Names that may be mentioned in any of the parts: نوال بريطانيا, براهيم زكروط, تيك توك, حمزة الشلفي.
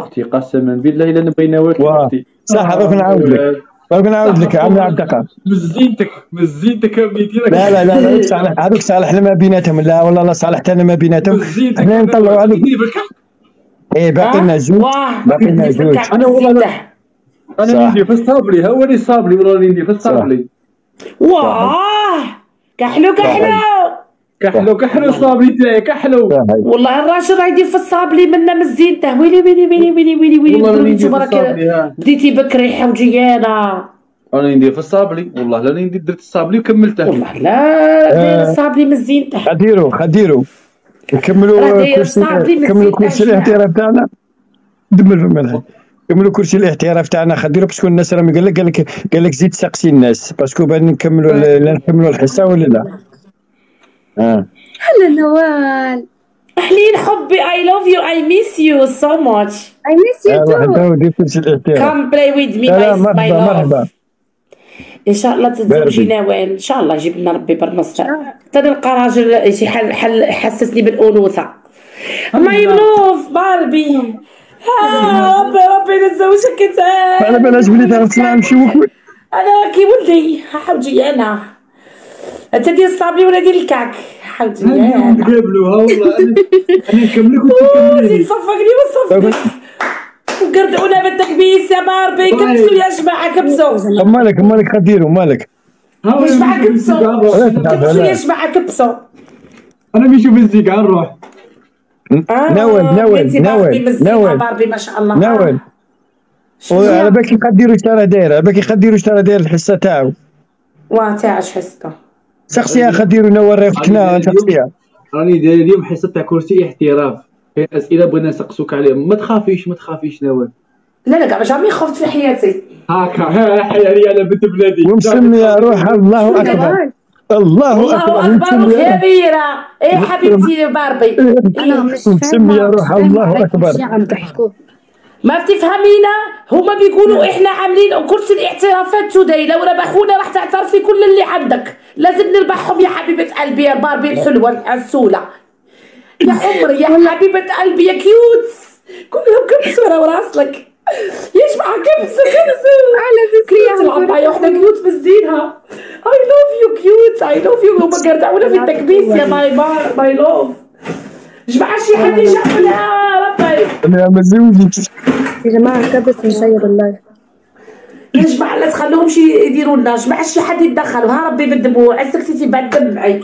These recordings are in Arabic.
اختي قسما بالله الا نبيناوك اختي صح. هذاك نعاود لك عمي عبد القادر مزيتك يديرك. لا لا لا هذوك صالح ما بيناتهم. لا والله لا صالح حتى انا ما بيناتهم. حنا نطلعوا هذوك ايه باقي لنا زوج انا والله انا ندير في الصابلي. ها هو اللي صابلي وراني ندير في الصابلي. واه كحلو كحلو الصابلي تاعي كحلو والله. الراجل راه يدير في الصابلي منا مزينته. ويلي ويلي ويلي ويلي ويلي ويلي نتوما راك بديتي بكري حوجيانه. انا ندير في الصابلي والله لا ندير. درت الصابلي وكملته والله لا الصابلي مزينته. خديرو نكملوا كرسي الاحتراف تاعنا. دمر في الملعب نكملوا كرسي الاحتراف تاعنا خديرو باسكو الناس راهم قال لك زيد سقسي الناس باسكو بان نكملوا الحصه ولا لا. هلا نوال أهلين حبي. I love you I miss you so much. I miss you too. Come play with me my love. إن شاء الله تتزوجي نوال. إن شاء الله يجيب لنا ربي برنصتها تنلقى راجل شي حل حسسني بالأنوثة. My love باربي. ربي نتزوجك أنت. على بالهاش بلي تعرف نمشيو أنا كي ولدي حوجي أنا. انت ديال الصابلي ولا ديال الكعك حاولت يا نقابلوها والله. انا نكملك وتكملي صفقني وصفقك وقردعونا بالتكبيس يا باربي. كبسوا يا جماعه كبسوا. مالك خديرو مالك واش معاك كبسوا. كبسوا يا جماعه كبسوا. انا بنشوف الزيكا نروح. نوال باربي ما شاء الله نوال. على بالك يقدروا ترى داير الحصه تاعو. واه تاع اش حصته شخصية خديرو نور رفقنا شخصية. راني داير اليوم حصة تاع كرسي احتراف فيها اسئلة بغينا نسقسوك عليهم. ما تخافيش نوال. لا كاع جامي خفت في حياتي. هاكا حيا لي انا بنت بلادي ومسمية روحها الله اكبر. الله اكبر كبيرة. اي حبيبتي باربي انا مسمية روحها الله اكبر. ما بتفهمينا هما بيقولوا احنا عاملين كرسي الاعترافات توداي. لو ربحونا راح تعترفي كل اللي عندك. لازم نربحهم يا حبيبه قلبي يا باربي الحلوه العسوله يا عمري يا حبيبه قلبي يا كيوت. كلهم كبسوا راه راسلك يا جماعه كبسوا على ذكريات العبايه. وحنا كيوت مزينها. اي لاف يو كيوت اي لاف يو. هما كردعونا في التكبيس يا ماي بار ماي لاف. جماعه شي حد يجاوب لها ربي. انا مزوجتش يا جماعه كبس مشير الله يا جماعه. لا تخلوهمش يديروا لنا جماعه. شي حد يتدخل. ها ربي بالدموع سكتي بعد دم معي.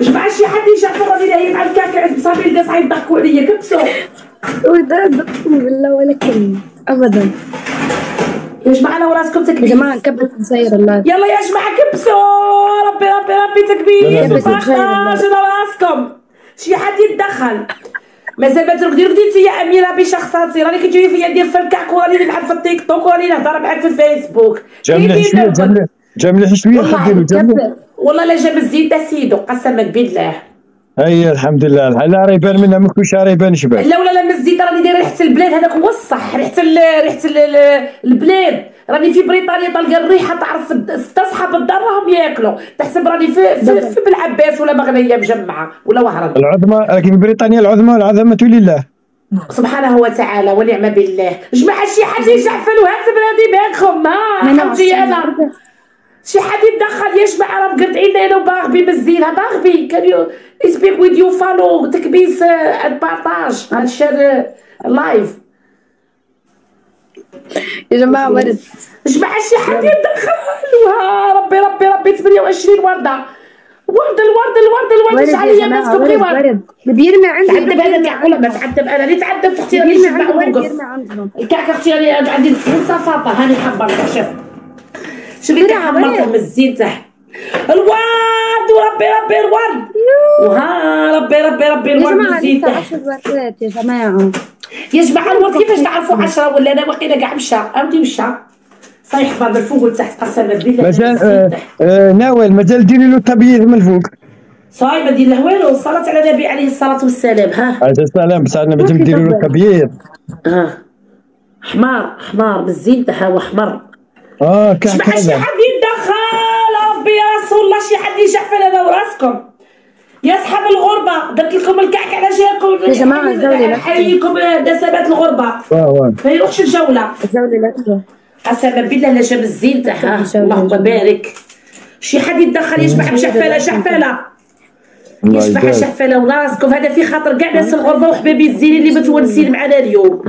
جماعه شي حد يشافوا راني لاهي مع الكعك عند صافي لقى صعيب ضحكوا عليا. كبسوا وداد اقسم بالله ولكن ابدا يا جماعه لو راسكم تكبيس. يا جماعه كبس مسير الله. يلا يا جماعه كبسوا. ربي ربي ربي تكبيس وفرحه. شنو راسكم شي حد يتدخل. مازال ما ترقدي يا اميره بشخصاتي. راني كتجيني فيا ندير في الكعك وراني نلعب في التيك توك وراني نهضر معاك في الفيسبوك. جامله شويه جامله شويه خديرو جامله. والله لا جاب الزيت سيدو قسما بالله. هيا الحمد لله لا راه يبان منها ما كلش راه يبان شبع. لا ولا لا الزيت راني دايره ريحه البلاد. هذاك هو الصح ريحه البلاد. راني في بريطانيا طالقه الريحه تعرف تصحى بالدار راهم ياكلوا. تحسب راني في بالعباس ولا مغنيه مجمعه ولا وهران. العظمه راكي في بريطانيا. العظمه لله سبحانه وتعالى ونعم بالله. جماعه شي حد يجحفل وهز بلادي باكم. ها حبيبتي انا شي حد يتدخل يا جماعه. راه مقطعين انا وباغبي مزينها. باغبي كان يسبيك ويد يو فالو تكبيس بارطاج الشير لايف يا جماعه. ورد جماعه شي حد يدخلوها. ربي ربي ربي 28 ورده الورده عليا ما تكبري ورد. دير ما عندك تعذب هذاك ولا ما تعذب. انا اللي تعذبت اختي راني نسمع ونوقف الكعك اختي. راني عندي صفاطه هاني حبرتها. شوف شوفي كاع حمرتها مزيته الورد. وربي ربي الورد وها ربي ربي ربي الورد مزيته يا جماعه. يا جماعه الورد كيفاش تعرفوا 10 ولا انا واقيلا كاع مشى عاودي مشى صايح من الفوق ولتحت قسما بالله. مازال نوال مازال ديري له التبييض من الفوق. صاي ما دير له والو. الصلاه على النبي عليه الصلاه والسلام. ها عليه السلام بصحنا مازال ديري له التبييض. حمار بالزين تاعها هو حمر. كاع شي حد يتدخل ربي يا رسول الله. شي حد يجحفل. انا وراسكم يا صحاب الغربه درت لكم الكعك على جهه يا جماعه الزاويه لا حييكم مناسبات الغربه ما يروحش الجوله الزاويه لا حسنا بدنا اللي جاب الزين تاعها اللهم بارك شي حد يتدخل يشبح بشحفاله شحفاله يشبح شحفاله وراسكم هذا في خاطر كاع ناس الغربه وحبابي الزين اللي متونسين معنا اليوم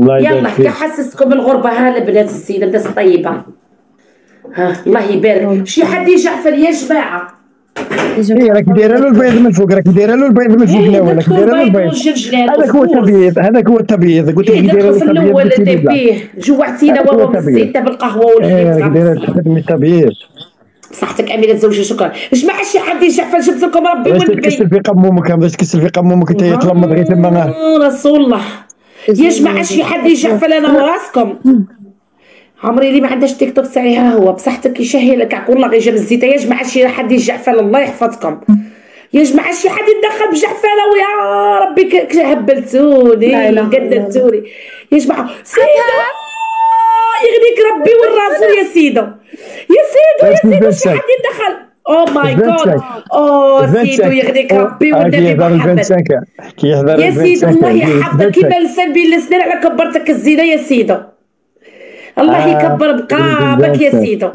يلا كحسستكم الغربه ها البنات الزينه الناس الطيبه ها الله يبارك شي حد يجحفل يا جماعه ايه راك دايره له البيض من فوق راك دايره له البيض من فوق الاول راك دايره له البيض هذاك هو التبييض هذاك هو التبييض قلت لك دايره له الاول تبيه جوعتينا وهو بالزيت بالقهوه والحليب راك دايره تخدمي التبييض صحتك اميره زوجة شكرا جماعه شي حد يجحفل جبت لكم ربي من بعيد تكسل في قم امك ما بداش تكسل في قم امك حتى يتلمض غير تما رسول الله يا جماعه شي حد يجحفل انا وراسكم عمري اللي ما عندهاش تيك توك تاعي ها هو بصحتك يشهي لك عقول الله غير جاب الزيت يا جماعه شي حد يجعفل الله يحفظكم يا جماعه شي حد يتدخل بجعفله ويا ربي هبلتوني قدرتوني يا جماعه سيدو يغنيك ربي والرسول يا سيدو يا سيدو يا سيدو شي حد يتدخل او ماي جاد او سيدو يغنيك ربي والنبي محمد يا سيدو الله يحفظك كيما لسان بين السنان على كبرتك الزينه يا سيدو الله يكبر بقابك يا سيدو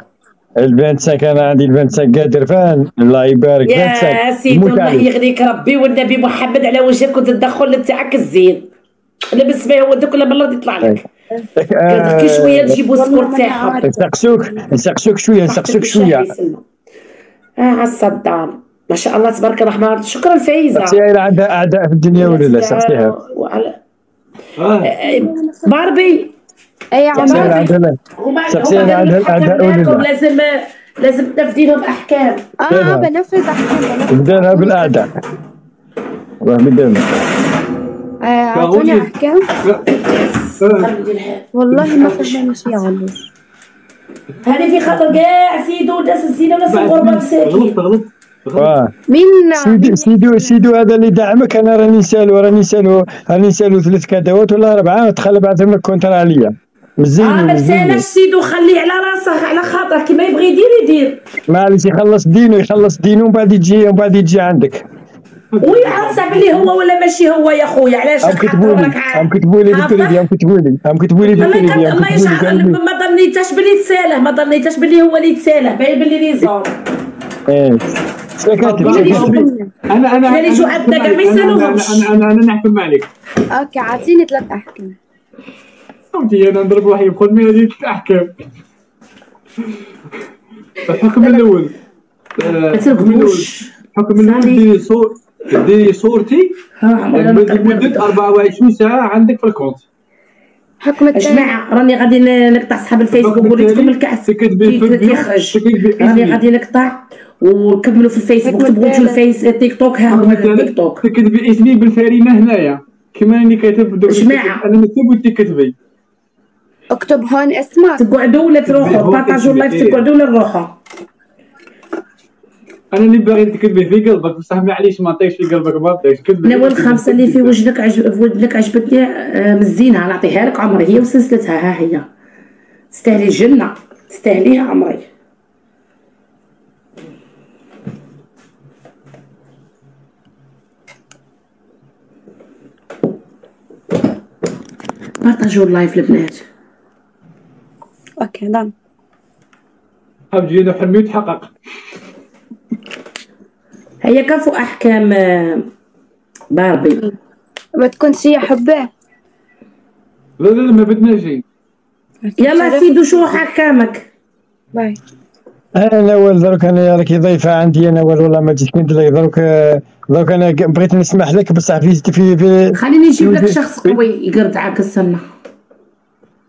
ال25 انا عندي ال25 قادر فان الله يبارك يا سيدو الله يغنيك ربي والنبي محمد على وجهك وتدخل تاعك الزين لبس به هو دوك ولا بالله يطلع لك كي شويه نجيبو السكور تاعهم نسقسوك شويه عالصدام ما شاء الله تبارك الرحمن شكرا فايزه سيرة عندها اعداء في الدنيا ولا لا سقسيها باربي اي عمر شخصيا عندهم لازم تنفذينهم احكام بنفذ احكام بدينا بالاعداء والله بدينا عطوني احكام والله ما فهمنا شي عنه هذه في خطر كاع سيدو الناس الزينه وناس الغربه مساكين مين سيدو هذا اللي دعمك انا راني نسالو 3 كدوات ولا 4 تخلى بعثهم لك كونتر عليا مزيان ما تسالش سيدو خليه على راسه على خاطره كيما يبغي يدير معليش يخلص دينو ومن بعد يجي عندك ويعرف صاحبي اللي هو ولا ماشي هو يا خويا علاش راك عارف كتبولي بالتليفون الله يجعل ما ظنيتش باللي هو اللي يتساله باين باللي نيزون ايه انا نحكم عليك اوكي عطيني 3 احكام صوتي انا نضرب واحد يقول من هذه 3 احكام الحكم الاول ديري صورتي لمده 24 ساعه عندك في الكونت يا جماعه راني غادي نقطع صحاب الفيسبوك وريتكم الكعس راني غادي نقطع ونكملوا في الفيسبوك تبغوا تشوفوا الفيس تيك توك ها هو تيك توك تكتبي اسمي بالفرينه هنايا كما راني كاتب جماعه انا مكتوب وانت تكتبي اكتب هون اسمك تقعدوا ولا تروحوا بارطاجوا اللايف تقعدوا ولا نروحوا انا اللي باغي تكتبي في قلبك بصح معليش ما نعطيكش في قلبك ما نعطيكش كتبي انا الخمسه اللي في وجهك عجبتني مزينه نعطيها لك عمري هي وسلسلتها ها هي تستاهلي الجنه تستاهليها عمري بارطاجيو اللايف البنات اوكي دان حبينا حلمي تحقق هي كفو احكام باربي ما تكونش هي حباه لا ما بدناش يلا سيدو شو حكامك باي انا نوال دروك انا راكي ضيفه عندي انا والله ما جيتش ندير دروك انا بغيت نسمح لك بصح في خليني نجيب لك شخص قوي يقرد عاك السنه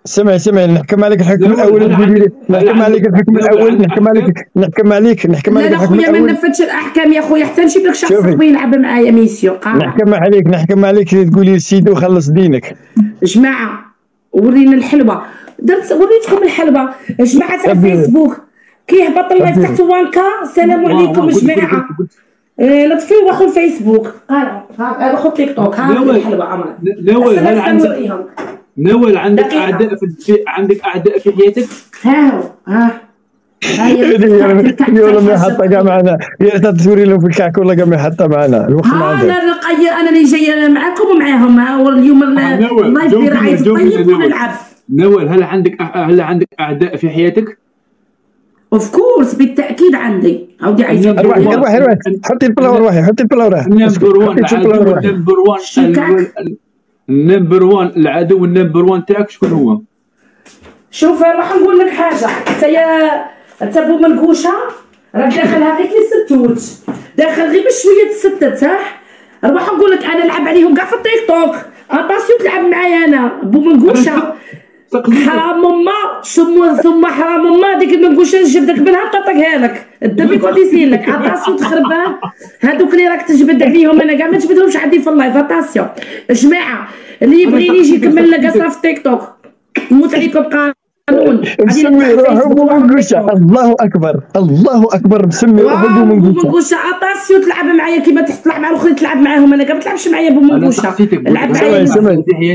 سمعي نحكم عليك الحكم الاول نحكم عليك الحكم الاول لا خويا ما نفذتش الاحكام يا خويا حتى نجيب لك شخص قوي يلعب معايا ميسيو نحكم عليك تقولي سيدو خلص دينك جماعه ورينا الحلوه وريتكم الحلوه جماعه تاع الفيسبوك كيهبط اللايف تحت 1K السلام عليكم جماعه لطفي واخو الفيسبوك ها واخو تيك توك ها الحلوه عمرك نوال عندك اعداء في حياتك ها هي ولا حتى كاع معنا هي تصوري لهم في الكعك ولا كاع حتى معنا الوقت انا نقير انا اللي جايه معكم ومعاهم اليوم اللايف برعايه الطيب ونلعب. نوال هل عندك اعداء في حياتك؟ اوف كورس بالتاكيد عندي. عاودي عايزين روحي حطي البلاوه روحي نمبر 1 العدو النمبر 1 تاعك شكون هو؟ شوف راح نقول لك حاجه انت بوم الكوشه راك داخلها غير للستوت داخل غير بشويه الستات صح؟ راح نقول لك انا نلعب عليهم كاع في التيك توك اتاسيو تلعب معايا انا بوم الكوشه حرام ماما ثم حرام ماما ديك المنكوشه نجبدك منها نطقها لك الدبيك وديزين لك اتاسيو تخربها هذوك اللي راك تجبد عليهم انا كاع ما تجبدهمش عندي في اللايف اتاسيو جماعه اللي يبغيني يجي يكمل لك قصه في التيك توك نموت عليكم قانون مسمي روحو بومنكوشه الله اكبر مسمي روحو بومنكوشه اتاسيو تلعب معايا كيما تطلع مع الاخرين تلعب معاهم انا كاع ما تلعبش معايا بومنكوشه لعب معايا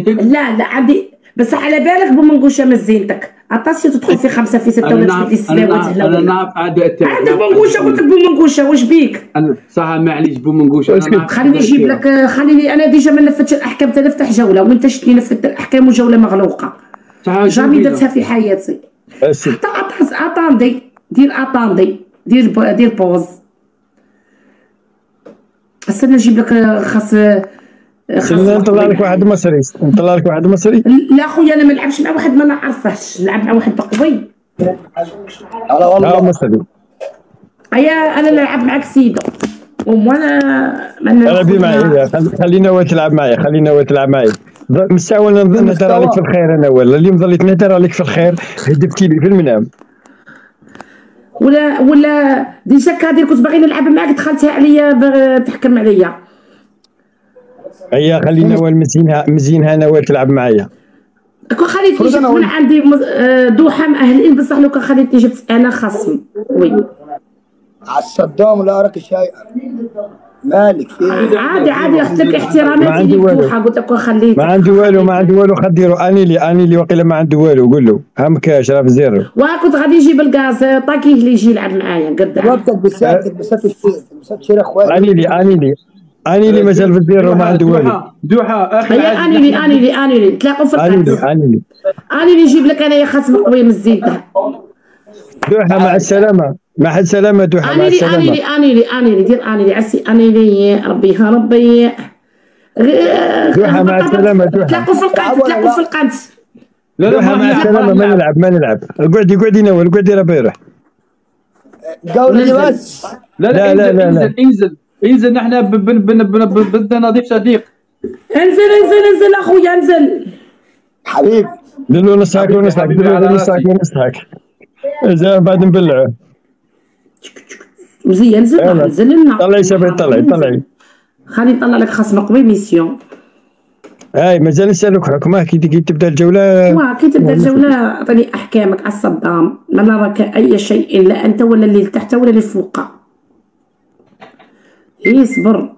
لا عندي بصح على بالك بومنكوشه مزينتك عطاسيو تدخل في 5 في 6 ولا 8 في 7 تهلا انا نعرف عاد تاعك عندك بومنكوشه قلت لك بومنكوشه واش بيك؟ صح معليش بومنكوشه خليني نجيب لك خليني انا ديجا ما نفتش الاحكام تا نفتح جوله وانت شتي نفت الاحكام وجوله مغلوقه جامي درتها في حياتي اتاندي دير بوز استنى نجيب لك خاص نطلع لك واحد مصري لا خويا انا ما نلعبش مع واحد ما نعرفهش نلعب مع واحد بقوي انا والله مصري ايا انا نلعب معاك سيدو وانا بي معايا خلينا تلعب معايا مستعونا نهدر عليك في الخير انا ولا اليوم ظليت نهدر عليك في الخير هدبتي لي في المنام ولا ديجا كادير كنت باغي نلعب معاك دخلتها عليا تحكم عليا هيا خلي نوال مزينها نوال تلعب معايا كون خليتني جبت من عندي دوحه مأهلين بصح لو كان خليتني جبت انا خصم وي عصدام ولا راك شايع مالك عادي اخت لك احتراماتي ليك دوحه قلت لك كون خليتك ما عندي والو خديرو اني لي واقيلا ما عندي والو قول له همكاش راه في زيرو واه كنت غادي نجيب الكاز طاكيه اللي يجي يلعب معايا قدام وقتك بساتشير اخويا اني لي مازال في الدير وما عندي والو دوحه اخي اني لي نتلاقوا في القناه اني لي نجيب لك انا يا خصم قوي من الزينه دوحه مع السلامه مع السلامه دوحه مع السلامه اني لي دير اني لي عسي اني لي ربيها ربي دوحه مع السلامه دوحه تلاقوا في القناه لا دوحه مع السلامه ما نلعب اقعدي نوال اقعدي راه بيروح قولي بس لا انزل نحن بدنا نضيف صديق انزل اخويا انزل حبيبي دلو نصحك زين بعد نبلعه مزيان انزل لنا طلعي شباب طلعي خلي نطلع لك خصم قوي ميسيون هاي مازال نسالك راكم كي تبدا الجوله عطيني احكامك على الصدام ما نراك اي شيء الا انت ولا اللي تحت ولا اللي فوقه اصبر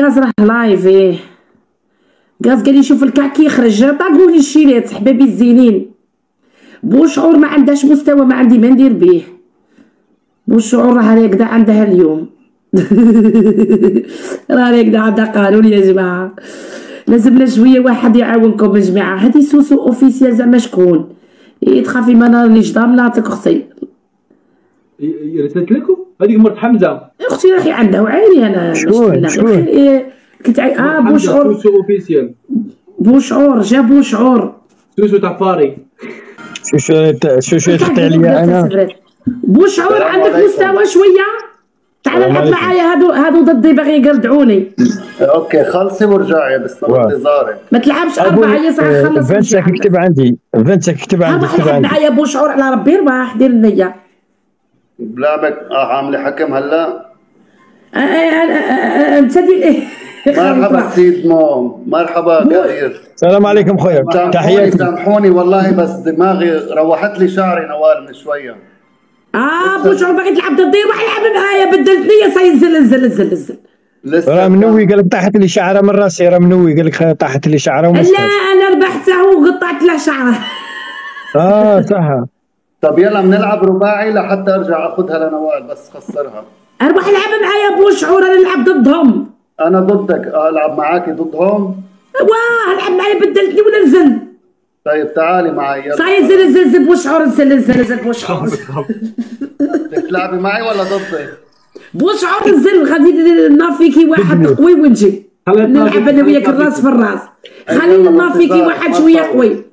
غاز راه لايف غاز قال يشوف الكعكي يخرج طاقولي الشيلات حبايبي الزينين بوشعور ما عندهاش مستوى ما عندي ما ندير بيه بوشعور راه هكذا عندها اليوم راه هكذا عندها قانون يا جماعه لازمنا شويه واحد يعاونكم يا جماعه هذه سوسو اوفيسيال زعما شكون تخافي ما رانيش ضامناتك اختي رسلت لكم هذيك مرت حمزه اختي راهي عندها وعيني انا شكون كنت بوشعور سوسو اوفيسيال بوشعور جا بوشعور سوسو تاع باري شوشو تحت عليا انا بوشعور عندك مستوى شويه تعال العب معايا هادو ضدي باغي يقردعوني اوكي خلصي ورجعي بس انتظاري ما تلعبش 4 يا صاحبي خلص فانتك كتب عندي العب معايا بوشعور على ربي رباح دير النيه بلعبك عامله حكم هلا نسدي مرحبا سيد مو مرحبا كبير السلام عليكم خويا تحياتي سامحوني والله بس دماغي روحت لي شعري نوال من شويه بوشعور باغي تلعب ضدي روح العب معايا بدلتني يا صاي نزل راه منوي قال لك طاحت لي شعره من راسي راه منوي قال لك طاحت لي شعره لا انا ربحته وقطعت له شعره صح طب يلا بنلعب رباعي لحتى ارجع اخذها لنوال بس خسرها. اروح العب معي يا ابو شعور، انا العب ضدهم. انا ضدك العب معاكي ضدهم. واه العب معي بدلتني ولا نزل. طيب تعالي معي يلا. صاير نزل نزل نزل بوشعور، نزل نزل نزل بوشعور. بدك تلعبي معي ولا ضدي؟ بوشعور نزل غادي نافيكي واحد قوي ونجي. نلعب انا وياك الراس في الراس. خلينا نافيكي واحد شويه قوي.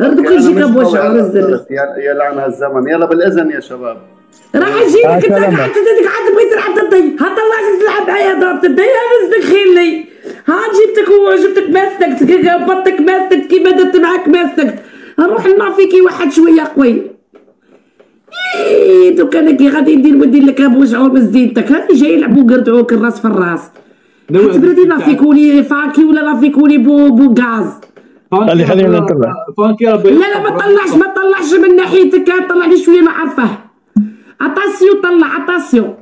ردك يجيك ابو شعور الزلف. يا لعنها الزمن، يلا بالاذن يا شباب. راح اجيك انت قاعد بغيت تلعب ضدي، ها طلعتك تلعب معايا ضربت ضدي، ها نزلك خيلي، ها جبتك وجبتك ماسكت بطك ماسكت كيما درت معاك ماسكت، نروح لنافيكي واحد شويه قوي. دوك انا كي غادي ندير وندير لك ابو شعور من زينتك، هاني جاي يلعبوا قردعوك الراس في الراس. تبردي نافيكولي فاكي ولا نافيكولي بو غاز. خلي خلينا نطلع فانكي ربي. لا لا ما تطلعش من ناحيتك، طلع لي شويه ما عرفه. اتاسيو طلع اتاسيو.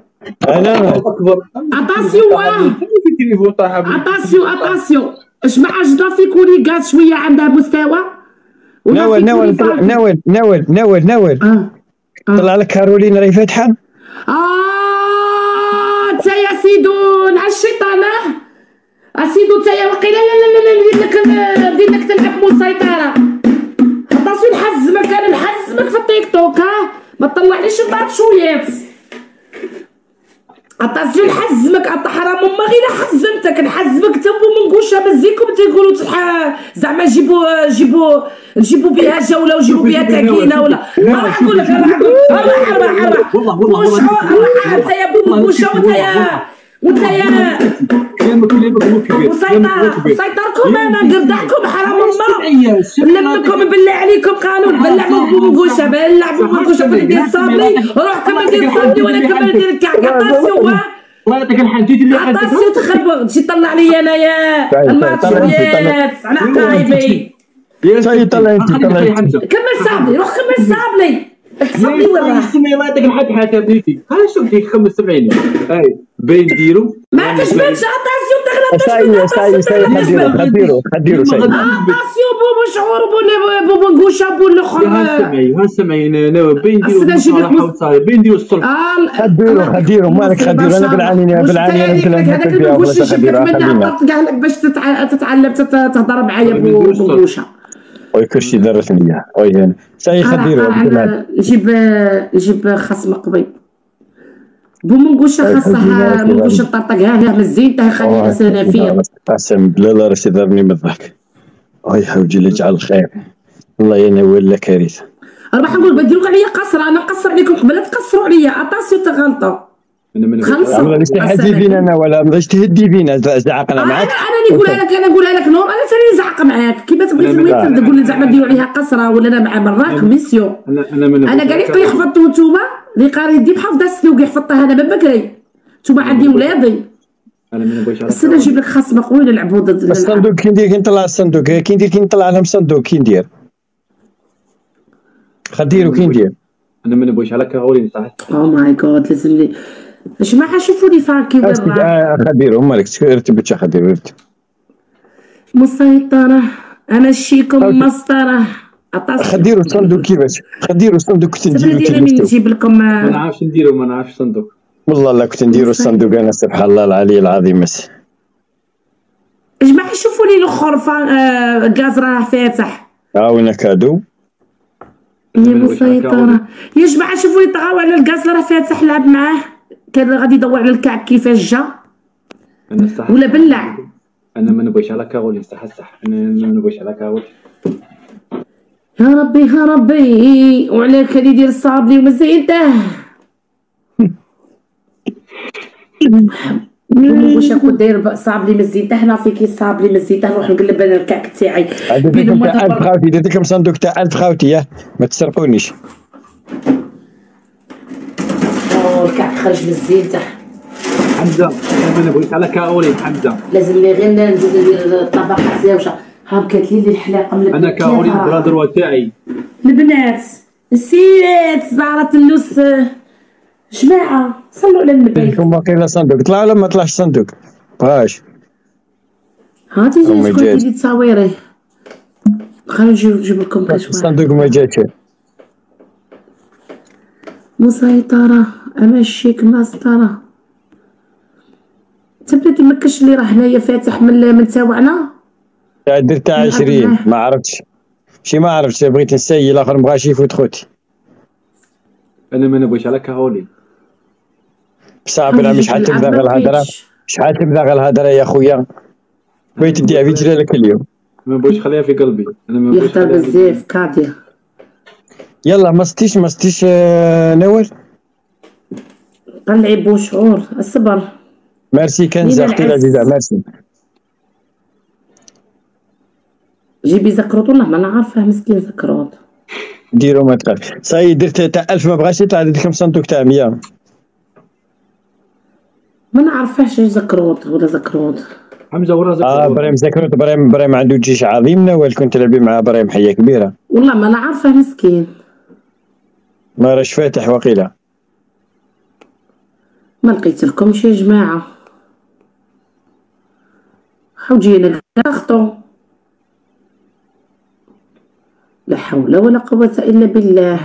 انا اكبر اتاسيو واه. اتاسيو اش ما عجبها في كولي كاز شويه عندها مستوى. نوال طلع لك كارولين راهي فاتحه. انت يا سيدون على الشيطانه. اسيدو نتايا وقيلا لا ندير لك تلعب مسيطره. اتاسيو نحزمك، انا نحزمك في التيك توك، ها ما تطلعليش البارشويات. اتاسيو نحزمك، حرام ما غير حزمتك نحزمك انت ومنقوشه مزيكم تيقولوا زعما جيبوا بها جوله وجيبوا بها تاكينه ولا راح نقول لك راح والله انت يا بومنقوشه وانت يا وسيطركم انا قردعكم حرام الله نلمكم بالله عليكم قالوا بلعبوا بومنقوشه بلعبوا بومنقوشه بدي صابلي روح كمل دير صابلي وانا كمل دير الكعكه. اتاسيو والله لا تكلحن جيت اللي حد اتاسيو تخربغ تجي طلع لي انايا الماتشويات على حبايبي يا سيد طلع انت كمل صابلي روح كمل صابلي صابلي وراك سمي الله يعطيك الحق حتى بنتي خلينا نشوف ديك 75 هاي باين نديرو ما تشبهش. خديرو اتاسيو بو شعور بو منقوشه بو الاخر ها سمعي بين ديرو الصلح خديرو مالك خديرو انا بالعاني انا مثلا هذاك المنقوشه جبتك منها عطت كاع لك باش تتعلم تهضر معايا بو منقوشه. وي كلشي درت ليا وي ساي خديرو نجيب خصم قبيل بومنقوشه خاصها منقوشه طرطق ها من زينتها خليها سنافير. قسم بالله راه تضربني من ضحك. الله يحوج لي يجعل الخير والله يا نوال لا كارثه. راح نقول بديروا عليا قصر، انا نقصر عليكم قبل تقصروا عليا. اتاسيو تغلطوا خلصوا ما غاديش تهدي فينا انا ولا ما غاديش تهدي فينا زعقنا معاك. انا نقولها لك نور انا ثاني نزعق معاك كيما تبغي تبغي تقول لي زعما نديروا عليها قصره ولا انا مع مراك ميسيو. انا كاع اللي حفظتو نتوما لي قاري ديب حافظه السلوكي حفظتها انا من بكري نتوما عندي ولادي. انا ما نبغيش السنه نجيب لك خصم قوي نلعبوا ضد الصندوق. كي ندير كنطلع الصندوق كي نطلع لهم صندوق كي ندير خديرو كي ندير انا ما نبغيش على كارولين صح. او ماي جاد لازم لي جماعه شوفوا لي فاكي برا خديرو مالك ترتبت يا خديرو مسيطره انا نشيكم مسطره. خديروا الصندوق كيفاش خديروا الصندوق كنت نجيب لكم ما نعرفش صندوق والله لا كنت نديروا الصندوق انا سبحان الله العلي العظيم. اجمع شوفوا لي الاخر غاز راه فاتح هاونا كادو يا مسيطره يا جماعه شوفوا لي طغاو على الغاز راه فاتح لعب معاه كان غادي يدور على الكعك كيفاش جا ولا بلع. انا ما نبغيش على كاول صح انا ما نبغيش على كاول. يا ربي وعليك اللي يدير الصابلي ومزينته واش اكو داير صابلي مزينته حنا فيكي صابلي مزينته نروح نقلب انا الكعك تاعي بين ما تبغاوتي درت لكم صندوق تاع 1000 خاوتي ما تسرقونيش. الكعك خرج مزينته حمزه انا ما بغيت على كاولين حمزه لازم لي غير نزيد ندير الطبقه زاوجه. ها بكات لي الحلاقه من انا كاولين برادروا تاعي البنات السيدات زهرة النص. جماعه صلوا على النبي لكم واقيلا صندوق طلع ولا ما طلعش صندوق باش ها تيجي شكون تجي تصاويري خلينا نجيب لكم كشوه الصندوق ما جاتش مسيطرة، أمشيك مسطرة. تبلاتي مكاش اللي راه حنايا فاتح من تاوعنا درت تاع 20 ما عرفتش شي ما عرفتش بغيت نسيي الاخر مبغاش يفوت خوتي. انا ما نبغيش على كاولي بصح بلا مش حتى تبدا غير الهضره شحال تبدا غير الهضره يا خويا بغيت نديها في جلالك اليوم ما نبغيش خليها في قلبي انا ما نبغيش يختار بزاف كاديه. يلا ما ستيش نوال طلعي بوشعور الصبر. ميرسي كنزة اختي العزيزة ميرسي. جيبي زكروط والله ما انا عارفه مسكين زكروط ديرو ما تخافش. صاي درت تاع 1000 ما بغاش يطلع لي 5 صندوق تاع 100 ما نعرفهاش زكروط ولا زكروط حمزه ورا زكروط. براهيم زكروط براهيم عنده جيش عظيم. نوال كنت تلعبي مع براهيم حيه كبيره والله ما انا عارفه مسكين ما راهش فاتح وقيله ما لقيت لكمش يا جماعه حوجينا ناخطو لا حول ولا قوة إلا بالله.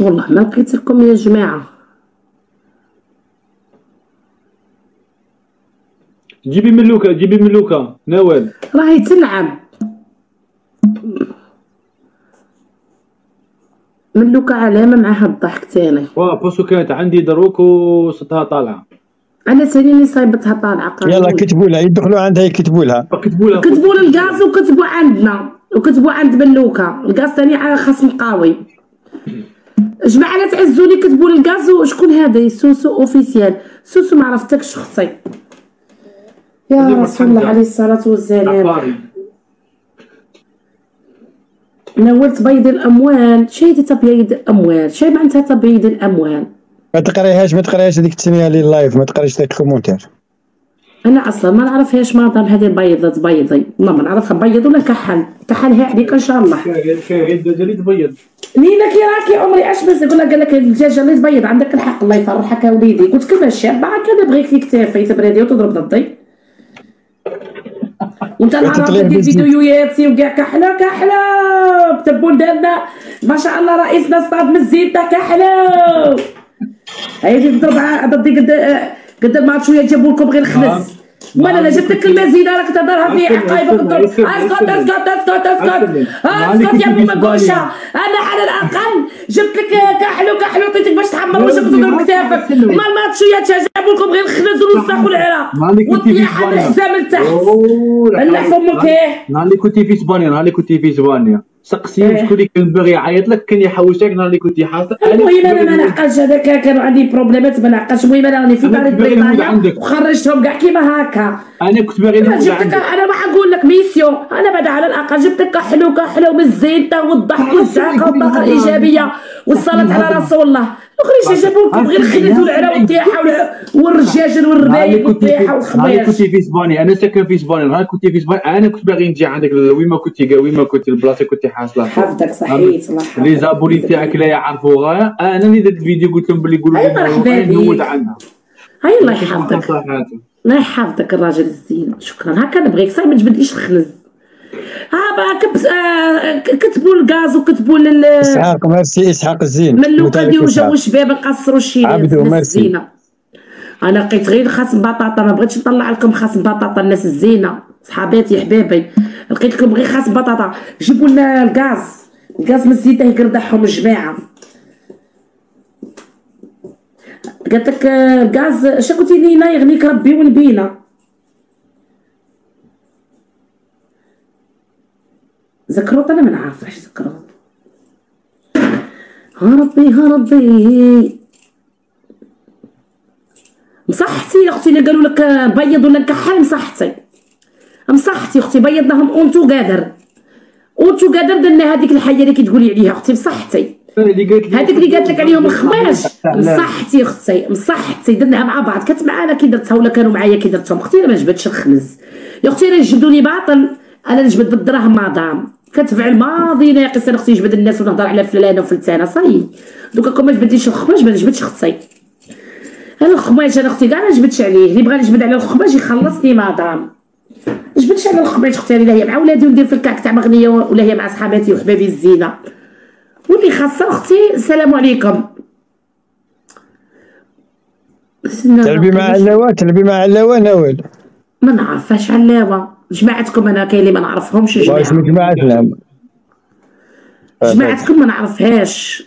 والله ما لقيت لكم يا جماعة. جيبي ملوكة نوال راهي تلعب ملوكة علامة معها الضحك تاني. واه بوسو كانت عندي دروك وصدها طالعة انا تاني صايبتها طالعه. يلا كتبوا لها يدخلوا عندها كتبوا لها الكاس وكتبوا عندنا وكتبوا عند ملوكه الكاس تاني على خصم قوي. جماعه لا تعزوا لي كتبوا لي الكاس. وشكون هذا سوسو اوفيسيال سوسو ما عرفتكش اختي يا رسول الله عليه الصلاه والسلام. ناولت بيض الاموال شايده تبييض الاموال شاي معناتها تبييض الاموال. ما تقريهاش هذيك التسميه لي اللايف ما تقريش داك الكومونتير. انا اصلا ما نعرفهاش مادام هذه بيضات بيضي ما نعرفها بيض ولا كحل كحلها عليك ان شاء الله. الدجاجه اللي تبيض لينا كي راكي عمري اش بس نقول لها قال لك الدجاجه اللي تبيض عندك الحق الله يفرحك يا وليدي. قلت كيفاش شابه هكا انا بغيت ليك تافي تبردي وتضرب ضدي وانت العرب ديال فيديوهاتي وكاع كحله بتبون دارنا ما شاء الله رئيسنا صاب من الزيت كحله هاي تضرب ضدي قد الماتش ويا جابوا لكم غير خبز وانا لا جبتك المزيده راك تهضرها في عقايبك الضرب. اسكت يا ابو مقوشه انا على الاقل جبت لك كحلو عطيتك باش تحمر وجهك وتضرب كتافك. ما الماتش ويا جابوا لكم غير خبز والوساخ والعراق والطيحه بالحزام لتحت بلح فمك. ايه نهار اللي كنتي في اسبانيا سقسي شكون اللي كان باغي يعيط لك كان يحوشك نهار اللي كنتي حاصل. المهم انا ما نعقلش هذاك كانوا عندي بروبليمات ما نعقلش. المهم انا راني في بريطانيا وخرجتهم كاع كيما هكا. انا كنت باغي نقول لك انا ما حنقول لك ميسيون انا بعد على الاقل جبتك كحلو من الزينه والضحك والزعاقه والطاقه الايجابيه والصلاه على رسول الله. اخرج جابوا لكم غير الخبز والعراق والطيحه والرجاجل والربايب والطيحه والخبير. انا كنت في اسبانيا انا ساكن في اسبانيا نهار كنت في اسبانيا انا كنت باغي نجي عندك وين ما كنتي البلاصه كنت حاصله حفظك صحيت الله يحفظك. لي زابولي تاعك لا يعرفوا غايه انا اللي درت الفيديو قلت لهم باللي يقولوا لي نموت عنها. هاي الله يحفظك الله يحفظك الراجل الزين شكرا. هكا نبغيك صاحبي ما تجبدليش الخنز. كتبوا الغاز وكتبوا لل اسحاق ميرسي اسحاق الزين ملوكه ديروا جابوا شباب نقصروا الشيء الزينه. انا لقيت غير خاص بطاطا ما بغيتش نطلع لكم خاص بطاطا الناس الزينه صحاباتي حبايبي لقيت لكم غير خاص بطاطا. جيبوا لنا الغاز من الزيته يقردحهم الجماعه. قالت لك الغاز اش قلتي لينا يغنيك ربي ونبينا. زكروط انا ما نعرفهاش زكروط. ها ربي مصحتي يا اختي اللي قالوا لك بيض ولا نكحل مصحتي اختي بيضناهم اونتو قادر درنا هذيك الحيه اللي كتقولي عليها اختي مصحتي هذيك اللي قالت لك عليهم الخماج مصحتي اختي مصحتي درناها مع بعض كانت معانا كي درتها ولا كانوا معايا كي درتهم اختي انا ما جبتش الخنز يا اختي انا جبدوني باطل انا نجبد بالدراهم مادام كتبع الماضي ناقص انا اختي نجبد الناس ونهضر على فلانه وفلتانه صاي دوكا كون ما جبدليش الخماج ما نجبدش اختي انا الخماج انا اختي كاع ما جبدش عليه اللي بغى يجبد على الخماج يخلصني مادام جبدش على الخبيط اختاري، لا هي مع ولادي وندير في الكعك تاع مغنيه ولا هي مع صحاباتي وحبابي الزينه. واللي خاصه اختي السلام عليكم. تلبي مع علاوه، تلبي مع علاوه نوال. ما نعرفهاش علاوه، جماعتكم انا كاين اللي ما نعرفهمش. جماعتنا جماعتكم ما نعرفهاش.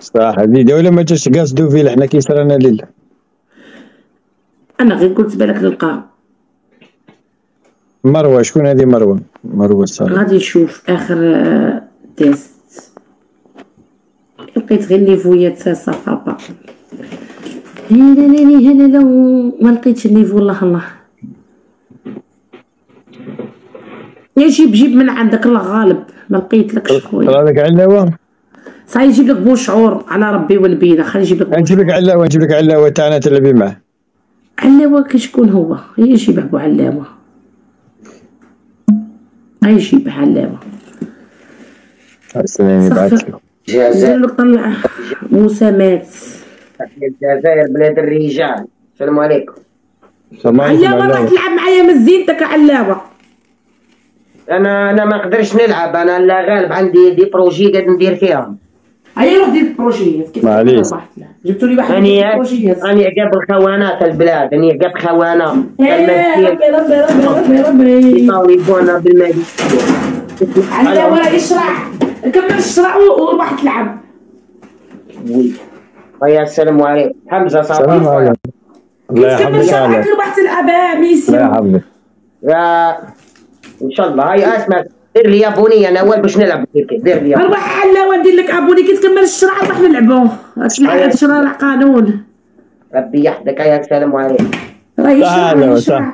صراحه هذه دوله ما جاش قاصدو فيها، حنا كيسرنا لله. انا غير قلت بالك نلقاها. مروه شكون هذه؟ مروه مروه الصالح. غادي نشوف اخر تيست، لقيت غير النيفويات صافا با. هلا ما لقيتش النيفو. الله الله يا جيب، جيب من عندك الله غالب، ما لقيتلكش خويا. طلع لك علاوه صاي، يجيب لك بوشعور على ربي والبيده. خلي يجيب لك، نجيب لك علاوه، نجيب لك علاوه تاعنا تلعبي معاه. علاوه كشكون هو؟ هي شبه بعلاوه، هي شبه علاوه. السلام عليكم. الجزائر طلع مسامات. الجزائر بلاد الرجال. السلام عليكم. السلام عليكم. علاوه راك تلعب معايا من زينتك علاوه. انا ما نقدرش نلعب، انا لا غالب عندي دي بروجي قاعد ندير فيهم. هيا روح دير بروجيات كيف ما جبتوا لي واحد بروجيات. راني عقاب الخوانات البلاد، راني عقاب خوانه. ربي ربي ربي ربي يطاوي بونا بالمالي. علاوه اشرع، كمل اشرع وروح تلعب. وي هيا السلام عليكم. حمزه صافي السلام عليكم. الله يحفظك. كمل روح تلعب ميسي. الله يحفظك. ان شاء الله. هاي اسمع دير لي ابوني انا اول باش نلعب كيكي. دير لي اربح علاوه، ندير لك ابوني كي تكمل الشرع نروح نلعبوا. هاد الشرع قانون ربي يحفظك. هاي السلام عليكم. راهي صح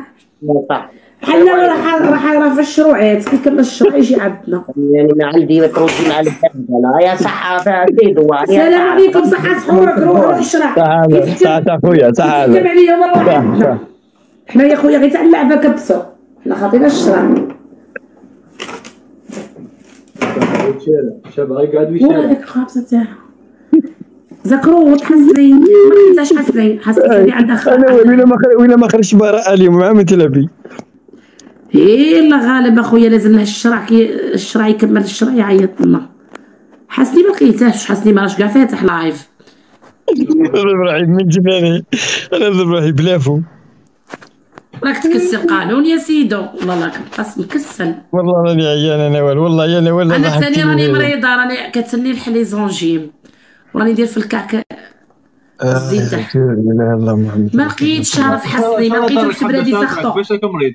صح علاوه، راح يرفع الشروعات كي تكمل الشرع يجي عندنا. يعني ما عندي بروجي مع البلاد. هاي صحه فيها زيدو. السلام عليكم. صحه سحورك. روح الشرع. صحه اخويا. صحه عليا والله. حنا يا خويا غير تاع اللعبه كبسو، حنا خاطينا الشرع. شاب غير قاعد ويشارع. وهذاك الخابصه تاعها زكروط حسني، ما حسيتهاش حسني، حسيت اللي عندها خابصه. ويلا ما خرجش براءه اليوم مع متلبي. يلا غالب اخويا لازم له الشرع، كي الشرع يكمل الشرع يعيط لنا. حسني ما لقيتهاش، حسني ما راهش كاع فاتح لايف. براهيم من جبالي انا براهيم بلافو. راك تكسر قانون يا سيدو، والله راك بقاس مكسل. والله راني عيان انا نوال، والله يا نوال انا ثاني راني مريضه، راني كتسني لي زونجيم وراني ندير في الكعك الزيت تحت. ما لقيتش شرف حسني، ما لقيتش تبرادي سخطو. باش راك مريض؟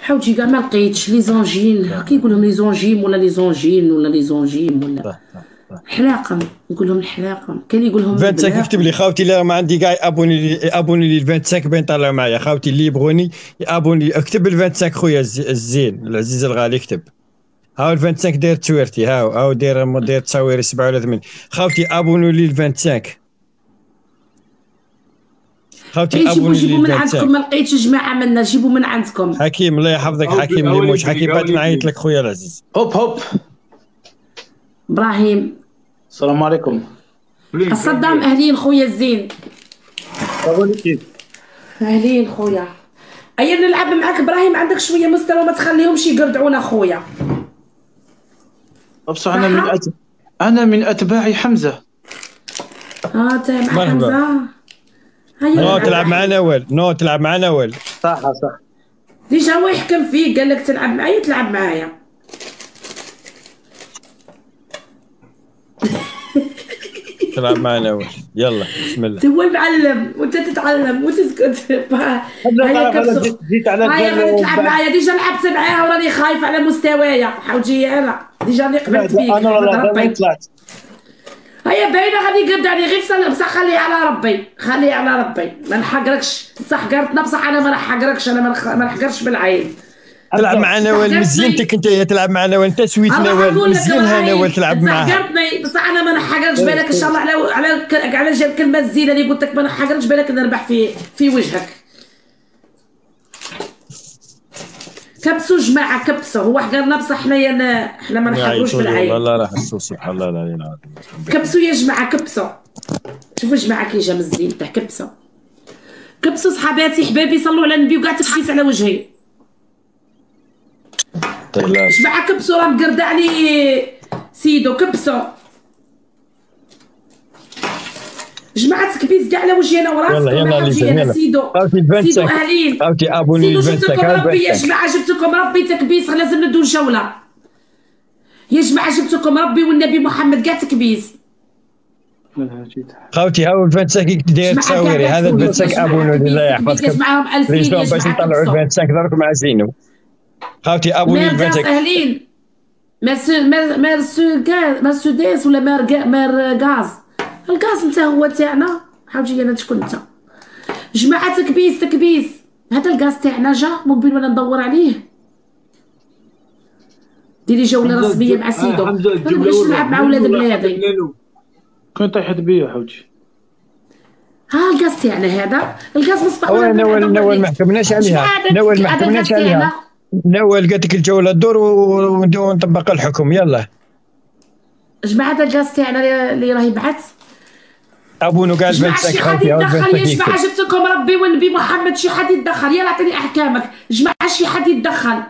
حوتي كاع، ما لقيتش لي زونجين. كيقولهم لي زونجيم ولا لي زونجين ولا لي زونجيم ولا حلاقم، نقولهم الحلاقم. كاين يقولهم 25. اكتب لي خاوتي لا ما عندي كاع. ابوني لي 25 باين طالع معايا. خاوتي اللي يبغوني ابوني، اكتب ال 25 خويا الزين العزيز الغالي. اكتب هاو ال 25 داير تويرتي، هاو داير تصاويري 7 ولا 8. خاوتي ابونو لي ال 25. خاوتي ابونو لي ال 25. جيبوا من عندكم، ما لقيتش جماعه منا، جيبوا من عندكم. حكيم الله يحفظك، حكيم اللي موش حكيم بعد نعيط لك خويا العزيز. هوب ابراهيم. السلام عليكم. صدام اهلين خويا الزين. اهلين خويا. ايا نلعب معاك ابراهيم، عندك شويه مستوى ما تخليهمش يقردعونا خويا. بصح انا من اتباع حمزه. تلعب مع حمزه. نو تلعب مع نوال، صح ديجا هو يحكم فيك، قال لك تلعب معايا تلعب معايا. تلعب مع نوال، يلا بسم الله. هو يتعلم وانت تتعلم وتسكت. جيت على هيا تلعب معايا، ديجا لعبت معاها وراني خايفه على مستوايا. حوجي انا ديجا نقبلت بيك. انا والله طلعت هي باينه غادي يقد عليه غير سنه، بصح خليه على ربي، خليه على ربي، ما نحقركش، بصح حقرتنا، بصح انا ما نحقركش، انا ما نحقرش بالعين. تلعب مع نوال مزيان، انت كنت تلعب مع نوال، انت سويت نوال مزيانها، نوال تلعب معاها. بصح حقرتني، بصح انا ما نحقركش، بالك ان شاء الله على جال الكلمه الزينه اللي قلت لك ما نحقركش، بالك نربح في وجهك. كبسوا جماعه كبسوا، هو حقرنا بصح حنايا حنا ما نحقروش بالعين. والله راه حسوا سبحان الله العلي العظيم. كبسوا يا جماعه كبسوا، شوفوا جماعه كي جا مزيان تاع كبسوا. كبسوا صحاباتي حبايبي، صلوا على النبي وكاع تبكيت على وجهي. جماعه كبسوا راه مقرده علي سيدو، كبسوا جماعه تكبيس كاع على وجهي انا وراسي يا سيدو. سيدو اهلين سيدو، جبتكم ربي يا جماعه، جبتكم ربي تكبيس، لازم ندو الجوله يا جماعه، جبتكم ربي والنبي محمد كاع تكبيس. خوتي هاو الفانتساك داير تصاويري، هذا الفانتساك ابونو الله يحفظكم باش نطلعوا الفانتساك دركم عازينو. خاوتي ابوني لبنتك اهلين مرسيدس ولا ماركاز، الكاز انت هو تاعنا، حاوجي انا شكون انت. جماعه تكبيس تكبيس، هذا الكاز تاعنا جا من بين وانا ندور عليه. ديري جوله رسميه مع سيدو، ما نبغيش نلعب مع ولاد بلادي، كون طيحت بيا حاوجي. ها الكاز تاعنا هذا، الكاز مصباح نوال ما حكمناش عليها، نوال ما حكمناش عليها، نوال قالت لك الجوله الدور ونطبق الحكم. يلا جماعه الجاز تاعنا اللي راهي بعث ابونو قال بنتك خاوتي، يا جماعه جبت لكم ربي والنبي محمد، شي حد يتدخل، يلا عطيني احكامك جماعه، شي حد يتدخل.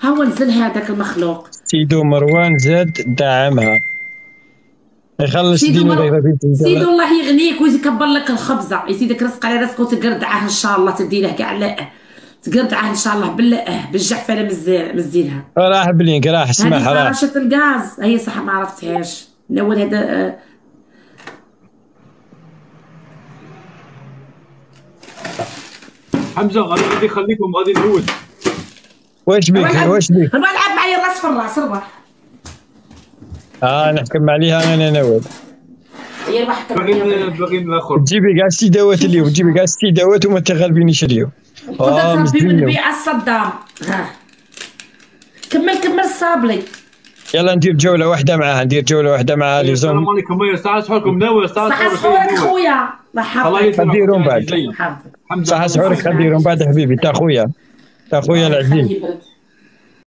ها هو نزل هذاك المخلوق سيدو مروان زاد دعمها، يخلص سيدو الله يغنيك ويكبر لك الخبزه، يزيدك رزق على رزق وتقردعه ان شاء الله، تديله كاع لا تقطعه ان شاء الله بالله بالجحفله مزينها. راه بلينك راه سمح راه فراشة الغاز، هي صح ما عرفتهاش الاول هذا. حمزه غادي خليكم غادي نهود. واش بيك واش بيك؟ ربح لعب معايا الراس في الراس، ربح. نحكم عليها انا نوال. هي ربح حكم عليها. باغي ناخذ. تجيبي كاع السيداوات اليوم، تجيبي كاع السيداوات وما تغالبينيش اليوم. قدرت ربي والنبي على صدام. كمل كمل الصابلي. يلا ندير جولة واحدة معاها، ندير جولة واحدة مع لي زون. السلام عليكم، يا صحة سحوركم ناوي، صحة سحورك خويا. الله يحفظك. خديرهم بعد. صحة سحورك خديرهم بعد حبيبي، تا خويا العزيز.